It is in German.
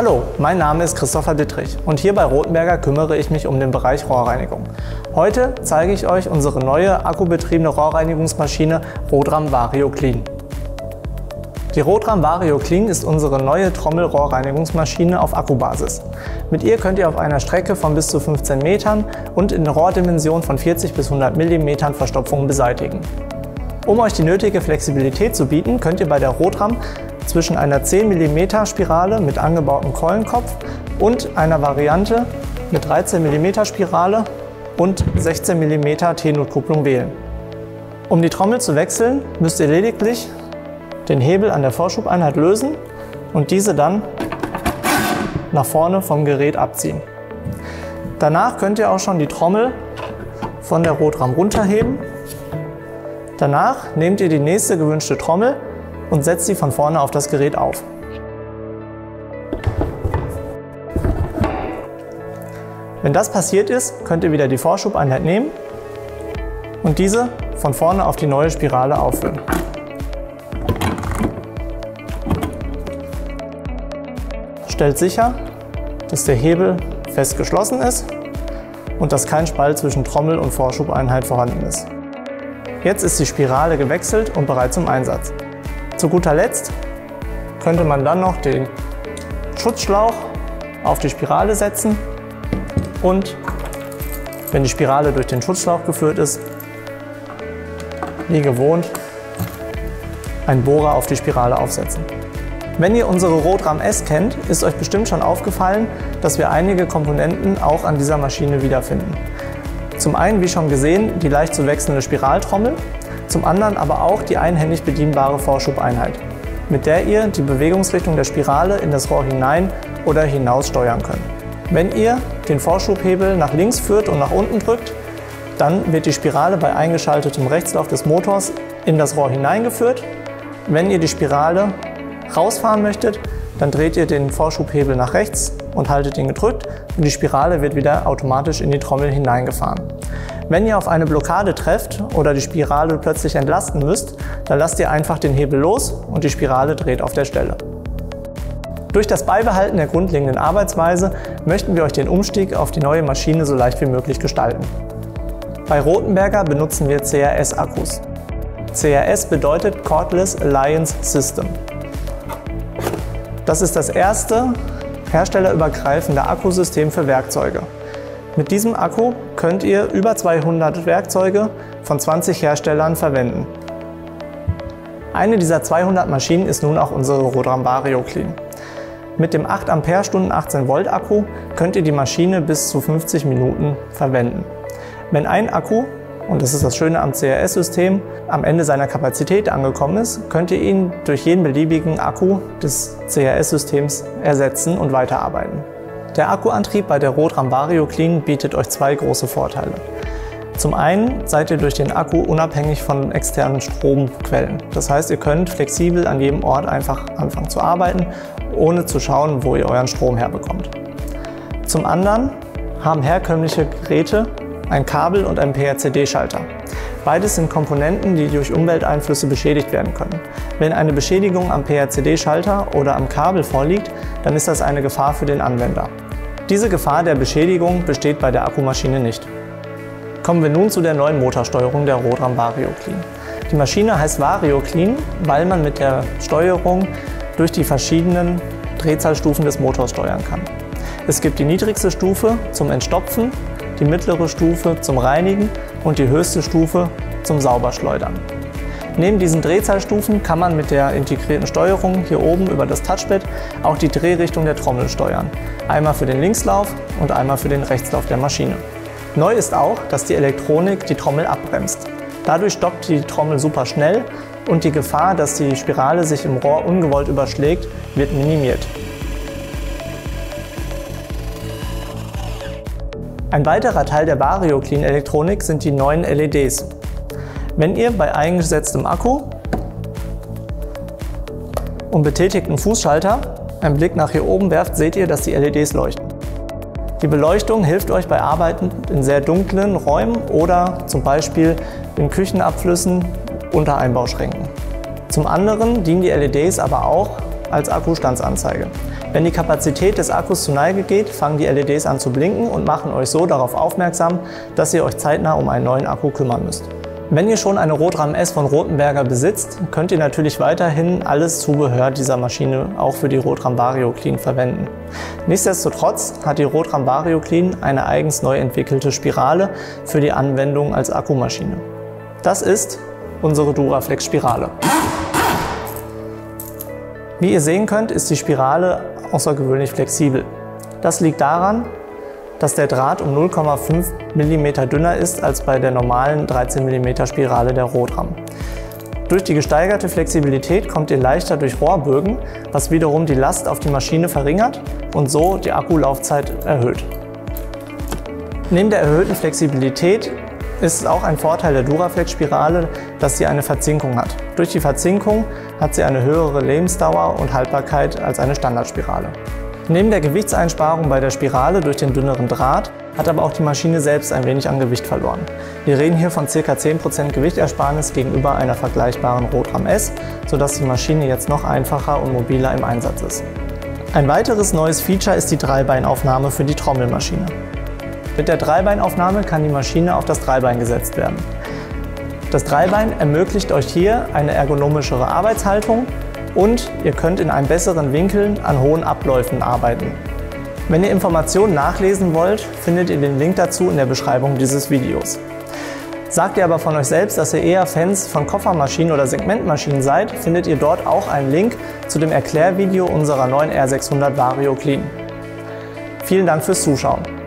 Hallo, mein Name ist Christopher Dittrich und hier bei Rothenberger kümmere ich mich um den Bereich Rohrreinigung. Heute zeige ich euch unsere neue akkubetriebene Rohrreinigungsmaschine RODRUM VarioClean. Die RODRUM VarioClean ist unsere neue Trommelrohrreinigungsmaschine auf Akkubasis. Mit ihr könnt ihr auf einer Strecke von bis zu 15 Metern und in Rohrdimensionen von 40 bis 100 mm Verstopfungen beseitigen. Um euch die nötige Flexibilität zu bieten, könnt ihr bei der RODRUM zwischen einer 10 mm Spirale mit angebautem Keulenkopf und einer Variante mit 13 mm Spirale und 16 mm T-Notkupplung wählen. Um die Trommel zu wechseln, müsst ihr lediglich den Hebel an der Vorschubeinheit lösen und diese dann nach vorne vom Gerät abziehen. Danach könnt ihr auch schon die Trommel von der RODRUM runterheben. Danach nehmt ihr die nächste gewünschte Trommel und setzt sie von vorne auf das Gerät auf. Wenn das passiert ist, könnt ihr wieder die Vorschubeinheit nehmen und diese von vorne auf die neue Spirale auffüllen. Stellt sicher, dass der Hebel fest geschlossen ist und dass kein Spalt zwischen Trommel und Vorschubeinheit vorhanden ist. Jetzt ist die Spirale gewechselt und bereit zum Einsatz. Zu guter Letzt könnte man dann noch den Schutzschlauch auf die Spirale setzen und, wenn die Spirale durch den Schutzschlauch geführt ist, wie gewohnt einen Bohrer auf die Spirale aufsetzen. Wenn ihr unsere RODRUM S kennt, ist euch bestimmt schon aufgefallen, dass wir einige Komponenten auch an dieser Maschine wiederfinden. Zum einen, wie schon gesehen, die leicht zu wechselnde Spiraltrommel, zum anderen aber auch die einhändig bedienbare Vorschubeinheit, mit der ihr die Bewegungsrichtung der Spirale in das Rohr hinein oder hinaus steuern könnt. Wenn ihr den Vorschubhebel nach links führt und nach unten drückt, dann wird die Spirale bei eingeschaltetem Rechtslauf des Motors in das Rohr hineingeführt. Wenn ihr die Spirale rausfahren möchtet, dann dreht ihr den Vorschubhebel nach rechts und haltet ihn gedrückt und die Spirale wird wieder automatisch in die Trommel hineingefahren. Wenn ihr auf eine Blockade trefft oder die Spirale plötzlich entlasten müsst, dann lasst ihr einfach den Hebel los und die Spirale dreht auf der Stelle. Durch das Beibehalten der grundlegenden Arbeitsweise möchten wir euch den Umstieg auf die neue Maschine so leicht wie möglich gestalten. Bei Rothenberger benutzen wir CAS-Akkus. CAS bedeutet Cordless Alliance System. Das ist das erste herstellerübergreifende Akkusystem für Werkzeuge. Mit diesem Akku könnt ihr über 200 Werkzeuge von 20 Herstellern verwenden. Eine dieser 200 Maschinen ist nun auch unsere RODRUM VarioClean. Mit dem 8 Ampere-Stunden 18 Volt Akku könnt ihr die Maschine bis zu 50 Minuten verwenden. Wenn ein Akku, und das ist das Schöne am CAS-System, am Ende seiner Kapazität angekommen ist, könnt ihr ihn durch jeden beliebigen Akku des CAS-Systems ersetzen und weiterarbeiten. Der Akkuantrieb bei der RODRUM VarioClean bietet euch zwei große Vorteile. Zum einen seid ihr durch den Akku unabhängig von externen Stromquellen. Das heißt, ihr könnt flexibel an jedem Ort einfach anfangen zu arbeiten, ohne zu schauen, wo ihr euren Strom herbekommt. Zum anderen haben herkömmliche Geräte ein Kabel und ein PRCD-Schalter. Beides sind Komponenten, die durch Umwelteinflüsse beschädigt werden können. Wenn eine Beschädigung am PRCD-Schalter oder am Kabel vorliegt, dann ist das eine Gefahr für den Anwender. Diese Gefahr der Beschädigung besteht bei der Akkumaschine nicht. Kommen wir nun zu der neuen Motorsteuerung der RODRUM VarioClean. Die Maschine heißt VarioClean, weil man mit der Steuerung durch die verschiedenen Drehzahlstufen des Motors steuern kann. Es gibt die niedrigste Stufe zum Entstopfen, die mittlere Stufe zum Reinigen und die höchste Stufe zum Sauberschleudern. Neben diesen Drehzahlstufen kann man mit der integrierten Steuerung hier oben über das Touchpad auch die Drehrichtung der Trommel steuern. Einmal für den Linkslauf und einmal für den Rechtslauf der Maschine. Neu ist auch, dass die Elektronik die Trommel abbremst. Dadurch stoppt die Trommel super schnell und die Gefahr, dass die Spirale sich im Rohr ungewollt überschlägt, wird minimiert. Ein weiterer Teil der VarioClean-Elektronik sind die neuen LEDs. Wenn ihr bei eingesetztem Akku und betätigten Fußschalter einen Blick nach hier oben werft, seht ihr, dass die LEDs leuchten. Die Beleuchtung hilft euch bei Arbeiten in sehr dunklen Räumen oder zum Beispiel in Küchenabflüssen unter Einbauschränken. Zum anderen dienen die LEDs aber auch als Akkustandsanzeige. Wenn die Kapazität des Akkus zur Neige geht, fangen die LEDs an zu blinken und machen euch so darauf aufmerksam, dass ihr euch zeitnah um einen neuen Akku kümmern müsst. Wenn ihr schon eine RODRUM S von Rothenberger besitzt, könnt ihr natürlich weiterhin alles Zubehör dieser Maschine auch für die RODRUM VarioClean verwenden. Nichtsdestotrotz hat die RODRUM VarioClean eine eigens neu entwickelte Spirale für die Anwendung als Akkumaschine. Das ist unsere DuraFlex Spirale. Wie ihr sehen könnt, ist die Spirale außergewöhnlich flexibel. Das liegt daran, dass der Draht um 0,5 mm dünner ist als bei der normalen 13 mm Spirale der RODRUM. Durch die gesteigerte Flexibilität kommt ihr leichter durch Rohrbögen, was wiederum die Last auf die Maschine verringert und so die Akkulaufzeit erhöht. Neben der erhöhten Flexibilität ist es auch ein Vorteil der DuraFlex-Spirale, dass sie eine Verzinkung hat. Durch die Verzinkung hat sie eine höhere Lebensdauer und Haltbarkeit als eine Standardspirale. Neben der Gewichtseinsparung bei der Spirale durch den dünneren Draht hat aber auch die Maschine selbst ein wenig an Gewicht verloren. Wir reden hier von ca. 10% Gewichtersparnis gegenüber einer vergleichbaren RODRUM S, sodass die Maschine jetzt noch einfacher und mobiler im Einsatz ist. Ein weiteres neues Feature ist die Dreibeinaufnahme für die Trommelmaschine. Mit der Dreibeinaufnahme kann die Maschine auf das Dreibein gesetzt werden. Das Dreibein ermöglicht euch hier eine ergonomischere Arbeitshaltung und ihr könnt in einem besseren Winkel an hohen Abläufen arbeiten. Wenn ihr Informationen nachlesen wollt, findet ihr den Link dazu in der Beschreibung dieses Videos. Sagt ihr aber von euch selbst, dass ihr eher Fans von Koffermaschinen oder Segmentmaschinen seid, findet ihr dort auch einen Link zu dem Erklärvideo unserer neuen R600 VarioClean. Vielen Dank fürs Zuschauen.